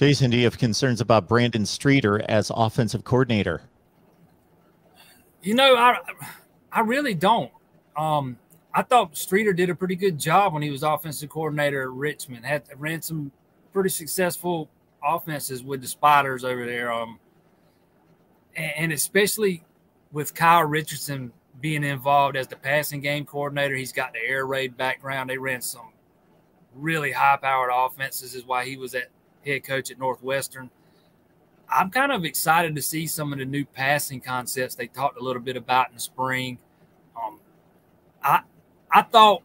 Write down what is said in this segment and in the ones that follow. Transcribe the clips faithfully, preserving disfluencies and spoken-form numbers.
Jason, do you have concerns about Brandon Streeter as offensive coordinator? You know, I I really don't. Um, I thought Streeter did a pretty good job when he was offensive coordinator at Richmond. Had ran some pretty successful offenses with the Spiders over there, um, and, and especially with Kyle Richardson being involved as the passing game coordinator. He's got the air raid background. They ran some really high-powered offenses, is why he was at head coach at Northwestern. I'm kind of excited to see some of the new passing concepts they talked a little bit about in the spring. Um, I I thought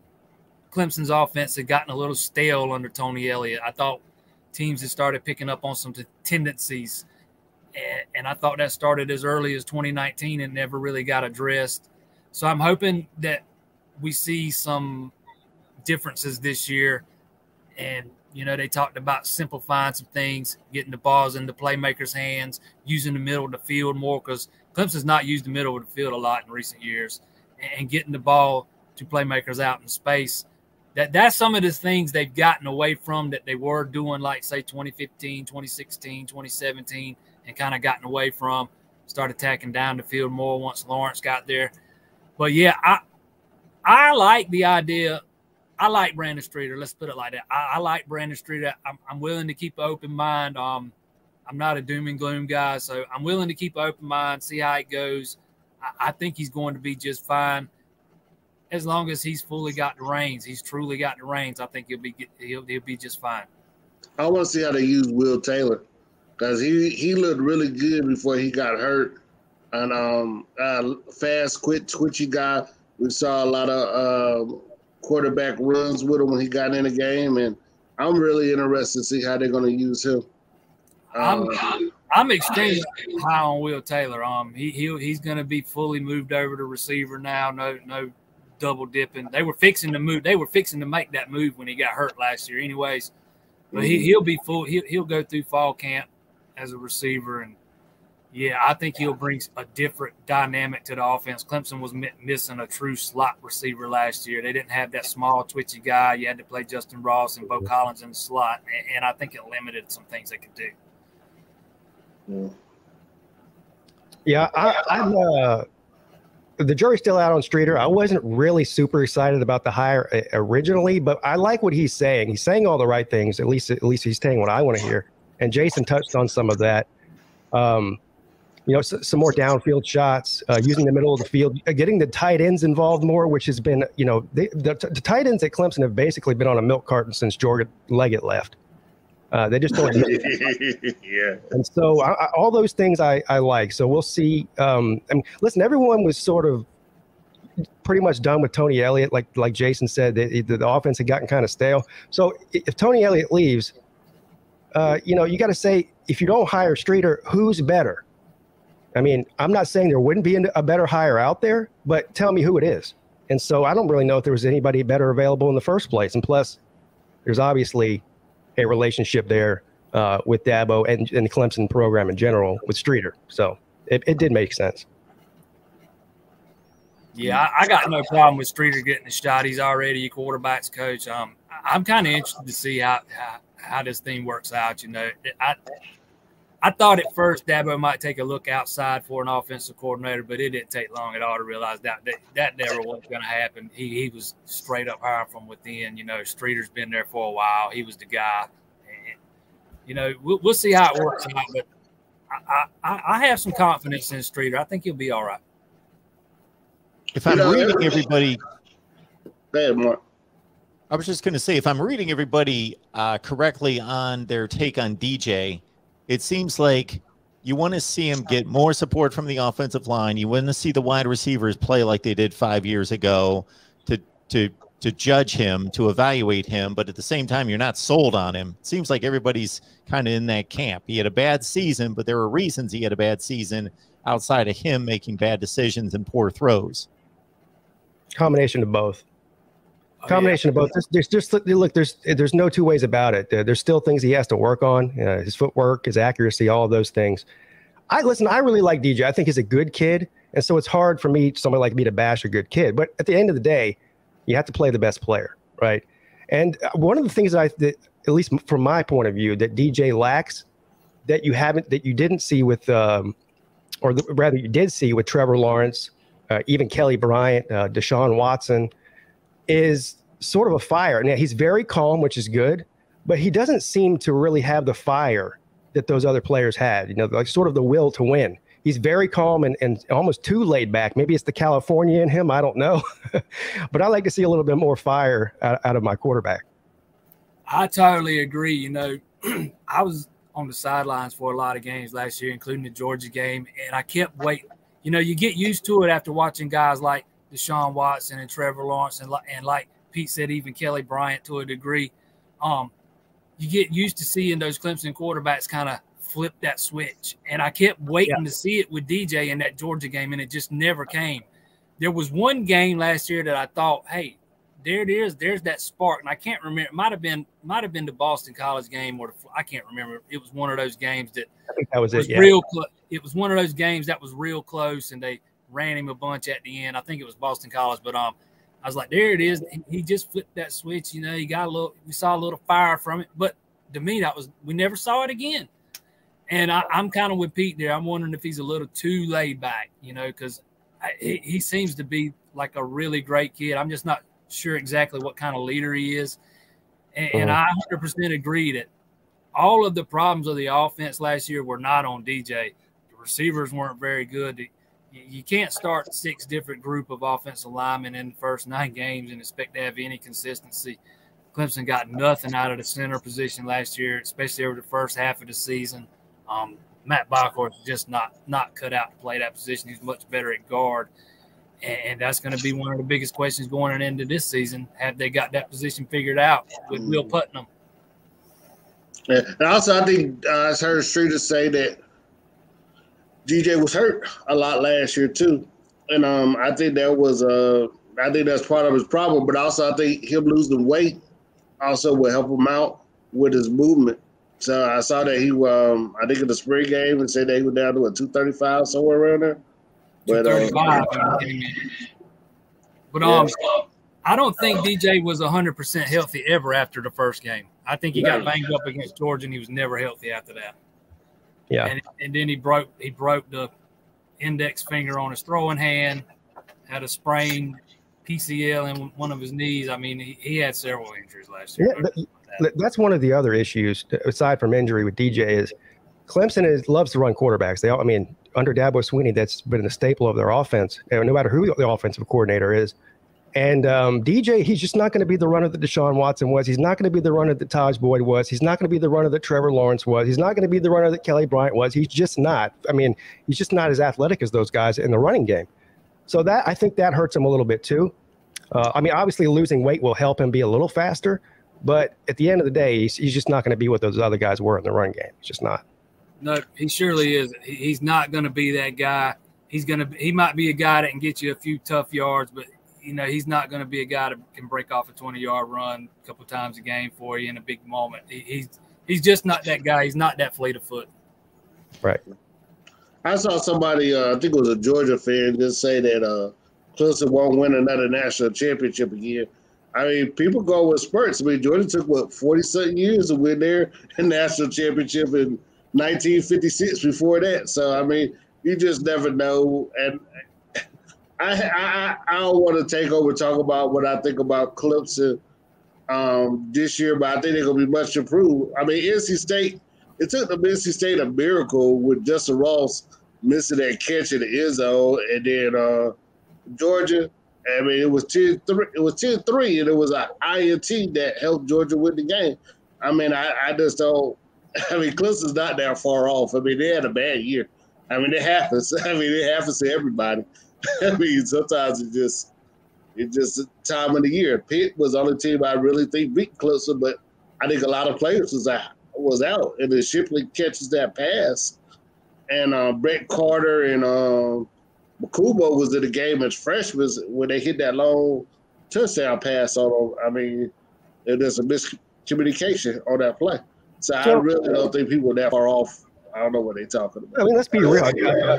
Clemson's offense had gotten a little stale under Tony Elliott. I thought teams had started picking up on some t tendencies, and, and I thought that started as early as twenty nineteen and never really got addressed. So I'm hoping that we see some differences this year. And you know, they talked about simplifying some things, getting the balls into playmakers' hands, using the middle of the field more, because Clemson's not used the middle of the field a lot in recent years, and getting the ball to playmakers out in space. That That's some of the things they've gotten away from that they were doing, like, say, twenty fifteen, twenty sixteen, twenty seventeen, and kind of gotten away from, started attacking down the field more once Lawrence got there. But, yeah, I, I like the idea – I like Brandon Streeter. Let's put it like that. I, I like Brandon Streeter. I'm, I'm willing to keep an open mind. Um, I'm not a doom and gloom guy, so I'm willing to keep an open mind, see how it goes. I, I think he's going to be just fine as long as he's fully got the reins. He's truly got the reins. I think he'll be he'll, he'll be just fine. I want to see how they use Will Taylor, because he, he looked really good before he got hurt. And um, uh, fast, quick, twitchy guy. We saw a lot of uh, – quarterback runs with him when he got in the game, and I'm really interested to see how they're going to use him. Um, I'm I'm extremely high on Will Taylor. Um, he he he's going to be fully moved over to receiver now. No no double dipping. They were fixing to move. They were fixing to make that move when he got hurt last year, anyways. But he he'll be full. He he'll go through fall camp as a receiver, and yeah, I think he'll bring a different dynamic to the offense. Clemson was missing a true slot receiver last year. They didn't have that small, twitchy guy. You had to play Justin Ross and Bo Collins in the slot, and I think it limited some things they could do. Yeah, I, I'm uh, the jury's still out on Streeter. I wasn't really super excited about the hire originally, but I like what he's saying. He's saying all the right things. At least, at least he's saying what I want to hear. And Jason touched on some of that. Um, You know, some more downfield shots, uh, using the middle of the field, uh, getting the tight ends involved more, which has been, you know, they, the, the tight ends at Clemson have basically been on a milk carton since Jordan Leggett left. Uh, they just don't. Yeah. And so I, I, all those things I, I like. So we'll see. Um, I mean, listen, everyone was sort of pretty much done with Tony Elliott. Like like Jason said, the, the, the offense had gotten kind of stale. So if Tony Elliott leaves, uh, you know, you got to say, if you don't hire Streeter, who's better? I mean, I'm not saying there wouldn't be a better hire out there, but tell me who it is. And so I don't really know if there was anybody better available in the first place. And plus, there's obviously a relationship there uh, with Dabo and, and the Clemson program in general with Streeter. So it, it did make sense. Yeah, I, I got no problem with Streeter getting a shot. He's already a quarterback's coach. Um, I'm kind of interested to see how, how how this thing works out. You know, I. I thought at first Dabo might take a look outside for an offensive coordinator, but it didn't take long at all to realize that that, that never was going to happen. He he was straight up hiring from within. You know, Streeter's been there for a while. He was the guy. And, you know, we'll, we'll see how it works out, but I, I, I have some confidence in Streeter. I think he'll be all right. If I'm you know, reading everybody – I was just going to say, if I'm reading everybody uh, correctly on their take on D J – it seems like you want to see him get more support from the offensive line. You want to see the wide receivers play like they did five years ago to to to judge him, to evaluate him. But at the same time, you're not sold on him. It seems like everybody's kind of in that camp. He had a bad season, but there were reasons he had a bad season outside of him making bad decisions and poor throws. Combination of both. Combination of both. There's, there's just look. There's there's no two ways about it. There, there's still things he has to work on. You know, his footwork, his accuracy, all of those things. I listen. I really like D J. I think he's a good kid, and so it's hard for me, somebody like me, to bash a good kid. But at the end of the day, you have to play the best player, right? And one of the things that I that at least from my point of view, that D J lacks that you haven't, that you didn't see with, um, or the, rather you did see with Trevor Lawrence, uh, even Kelly Bryant, uh, Deshaun Watson, is sort of a fire. Now, he's very calm, which is good, but he doesn't seem to really have the fire that those other players had, you know, like sort of the will to win. He's very calm and, and almost too laid back. Maybe it's the California in him. I don't know. But I like to see a little bit more fire out, out of my quarterback. I totally agree. You know, I was on the sidelines for a lot of games last year, including the Georgia game, and I kept waiting. You know, you get used to it after watching guys like Deshaun Watson and Trevor Lawrence and, and like Pete said, even Kelly Bryant to a degree. Um, you get used to seeing those Clemson quarterbacks kind of flip that switch. And I kept waiting yeah. to see it with D J in that Georgia game, and it just never came. There was one game last year that I thought, hey, there it is. There's that spark. And I can't remember. It might have been might have been the Boston College game, or the, I can't remember. It was one of those games that, I think that was, was it, yeah. real close. It was one of those games that was real close, and they ran him a bunch at the end. I think it was Boston College, but um, I was like, there it is. He just flipped that switch. You know, you got a little. We saw a little fire from it, but to me, that was we never saw it again. And I, I'm kind of with Pete there. I'm wondering if he's a little too laid back, you know, because he, he seems to be like a really great kid. I'm just not sure exactly what kind of leader he is. And, mm-hmm. and I one hundred percent agree that all of the problems of the offense last year were not on D J. The receivers weren't very good. You, you can't start six different group of offensive linemen in the first nine games and expect to have any consistency. Clemson got nothing out of the center position last year, especially over the first half of the season. Um, Matt Bockhorst is just not not cut out to play that position. He's much better at guard, and, and that's going to be one of the biggest questions going into this season. Have they got that position figured out with Will Putnam? Yeah. And also, I think uh, I heard Streeter say that D J was hurt a lot last year too, and um, I think that was uh, I think that's part of his problem. But also, I think him losing weight also will help him out with his movement. So I saw that he, um, I think in the spring game, and said they were down to what, two thirty-five, somewhere around there. But, two thirty-five. Uh, but um, yeah. I don't think D J was one hundred percent healthy ever after the first game. I think he got banged up against Georgia, and he was never healthy after that. Yeah. And, and then he broke he broke the index finger on his throwing hand, had a sprain P C L in one of his knees. I mean, he, he had several injuries last year. Yeah, that's one of the other issues aside from injury with D J is Clemson is loves to run quarterbacks. They all, I mean, under Dabo Swinney, that's been a staple of their offense, no matter who the offensive coordinator is. And um, D J, he's just not going to be the runner that Deshaun Watson was. He's not going to be the runner that Taj Boyd was. He's not going to be the runner that Trevor Lawrence was. He's not going to be the runner that Kelly Bryant was. He's just not. I mean, he's just not as athletic as those guys in the running game. So that I think that hurts him a little bit too. Uh, I mean, obviously losing weight will help him be a little faster. But at the end of the day, he's, he's just not going to be what those other guys were in the run game. He's just not. No, he surely is. He's not going to be that guy. He's going to. He might be a guy that can get you a few tough yards, but you know he's not going to be a guy that can break off a twenty-yard run a couple times a game for you in a big moment. He, he's he's just not that guy. He's not that fleet of foot. Right. I saw somebody, uh, I think it was a Georgia fan, just say that uh, Clemson won't win another national championship again. I mean, people go with spurts. I mean, Jordan took, what, forty-something years to win their national championship in nineteen fifty-six before that. So, I mean, you just never know. And I I, I don't want to take over talk about what I think about Clemson um, this year, but I think they're going to be much improved. I mean, N C State, it took the N C State a miracle with Justin Ross missing that catch in the end zone. And then uh, Georgia – I mean, it was ten three. It was ten three, and it was an I N T that helped Georgia win the game. I mean, I, I just don't. I mean, Clemson's not that far off. I mean, they had a bad year. I mean, it happens. I mean, it happens to everybody. I mean, sometimes it just it just time of the year. Pitt was the only team I really think beat Clemson, but I think a lot of players was out. Was out, and then Shipley catches that pass, and uh, Brett Carter and. Um, Kubo was in the game as freshmen when they hit that long touchdown pass on them. I mean, there's a miscommunication on that play. So I really don't think people are that far off. I don't know what they're talking about. I mean, let's be real. Uh,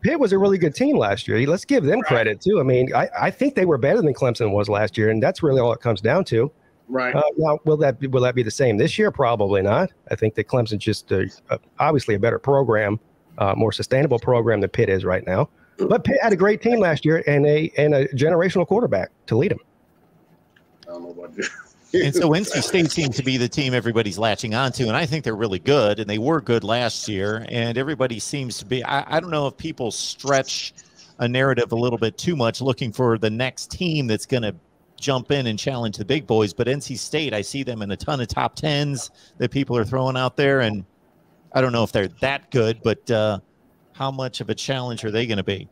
Pitt was a really good team last year. Let's give them credit, too. I mean, I, I think they were better than Clemson was last year, and that's really all it comes down to. Right. Uh, now, will that be, will that be the same this year? Probably not. I think that Clemson's just uh, obviously a better program, uh, more sustainable program than Pitt is right now. But Pitt had a great team last year and a and a generational quarterback to lead them. I don't know about you. And so N C State seems to be the team everybody's latching onto, and I think they're really good, and they were good last year, and everybody seems to be. I, I don't know if people stretch a narrative a little bit too much looking for the next team that's going to jump in and challenge the big boys, but N C State, I see them in a ton of top tens that people are throwing out there, and I don't know if they're that good, but uh, how much of a challenge are they going to be?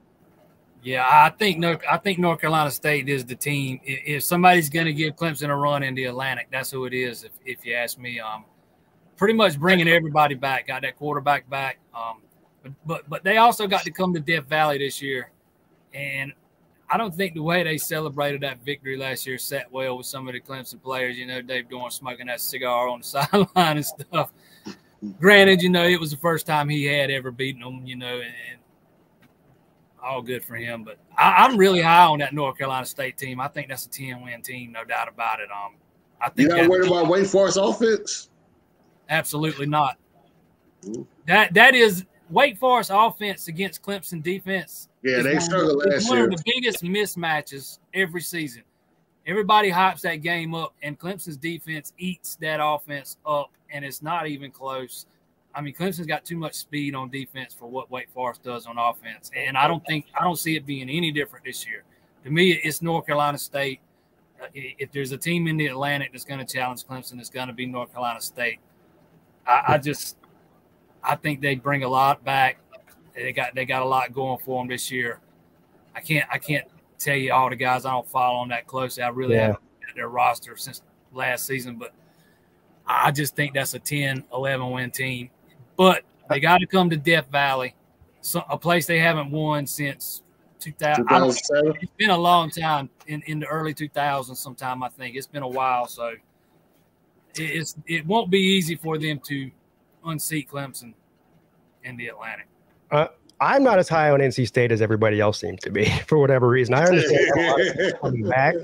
Yeah, I think North, I think North Carolina State is the team. If somebody's going to give Clemson a run in the Atlantic, that's who it is, if, if you ask me. Um, pretty much bringing everybody back, got that quarterback back. Um, but, but but they also got to come to Death Valley this year. And I don't think the way they celebrated that victory last year sat well with some of the Clemson players. You know, Dave Doeren smoking that cigar on the sideline and stuff. Granted, you know, it was the first time he had ever beaten them, you know, and all good for him, but I, I'm really high on that North Carolina State team. I think that's a ten-win team, no doubt about it. Um, I think you're not worried about Wake Forest offense? Absolutely not. Ooh. That that is Wake Forest offense against Clemson defense. Yeah, they struggled last year. It's one of the biggest mismatches every season. Everybody hypes that game up, and Clemson's defense eats that offense up, and it's not even close. I mean, Clemson's got too much speed on defense for what Wake Forest does on offense, and I don't think I don't see it being any different this year. To me, it's North Carolina State. If there's a team in the Atlantic that's going to challenge Clemson, it's going to be North Carolina State. I, I just I think they bring a lot back. They got they got a lot going for them this year. I can't I can't tell you all the guys. I don't follow them that closely. I really yeah. haven't looked at their roster since last season, but I just think that's a ten, eleven win team. But they got to come to Death Valley, so a place they haven't won since two thousand. It's been a long time, in, in the early two thousands sometime, I think. It's been a while, so it, it's, it won't be easy for them to unseat Clemson in the Atlantic. Uh, I'm not as high on N C State as everybody else seems to be for whatever reason. I understand a lot of coming back.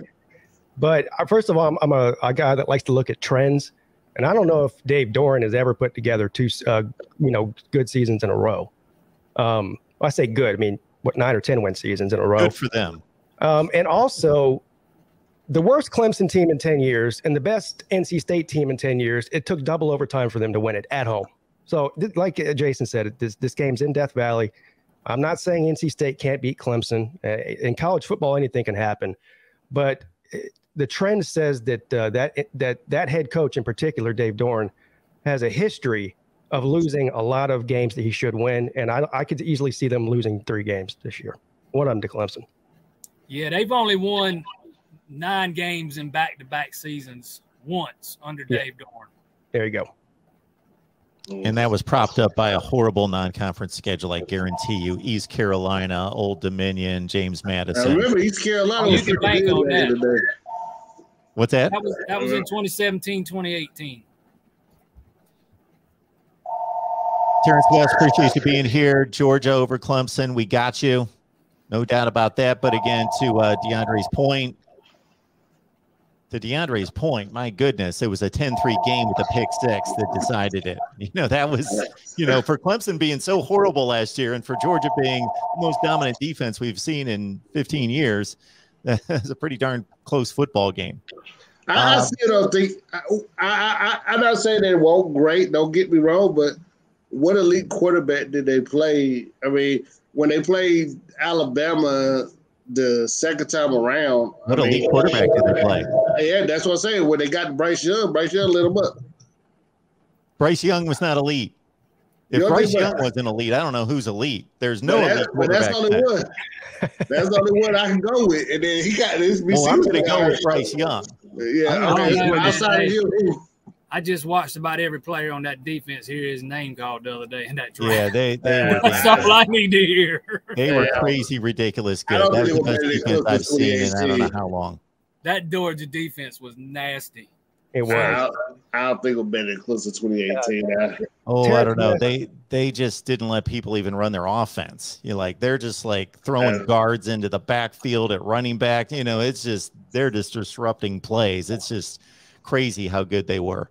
But first of all, I'm, I'm a, a guy that likes to look at trends. And I don't know if Dave Doeren has ever put together two, uh, you know, good seasons in a row. Um, I say good. I mean, what, nine or ten win seasons in a row. Good for them. Um, and also, the worst Clemson team in ten years and the best N C State team in ten years. It took double overtime for them to win it at home. So, like Jason said, this this game's in Death Valley. I'm not saying N C State can't beat Clemson. In college football, anything can happen, but It, the trend says that uh, that that that head coach in particular, Dave Doeren, has a history of losing a lot of games that he should win, and I, I could easily see them losing three games this year. One of them to Clemson. Yeah, they've only won nine games in back-to-back seasons once under yeah. Dave Doeren. There you go. And that was propped up by a horrible non-conference schedule, I guarantee you. East Carolina, Old Dominion, James Madison. I remember East Carolina. Oh, you can bank on that. What's that? That was, that was in twenty seventeen, twenty eighteen. Terrence West, appreciate you being here. Georgia over Clemson. We got you. No doubt about that. But again, to uh, DeAndre's point, to DeAndre's point, my goodness, it was a ten three game with a pick six that decided it. You know, that was, you know, for Clemson being so horrible last year and for Georgia being the most dominant defense we've seen in fifteen years, that's a pretty darn close football game. I, um, I still don't think I, – I, I, I'm not saying they won't great. Don't get me wrong, but what elite quarterback did they play? I mean, when they played Alabama the second time around – What I elite mean, quarterback did they play? Yeah, that's what I'm saying. When they got Bryce Young, Bryce Young lit them up. Bryce Young was not elite. If Bryce Young wasn't elite, I don't know who's elite. There's no elite quarterback. That's only one. That's the only one I can go with. And then he got this. Well, I'm going to go with Bryce Young. Yeah. I just watched about every player on that defense hear his name called the other day in that draft. Yeah, they, they were. That's all I need to hear. They were crazy, ridiculous good. That was the best defense I've seen in I don't know how long. That Georgia defense was nasty. It was. I don't, I don't think it'll be any closer to twenty eighteen. Yeah. Oh, I don't know. They they just didn't let people even run their offense. You like they're just like throwing guards into the backfield at running back. You know, it's just they're just disrupting plays. It's just crazy how good they were.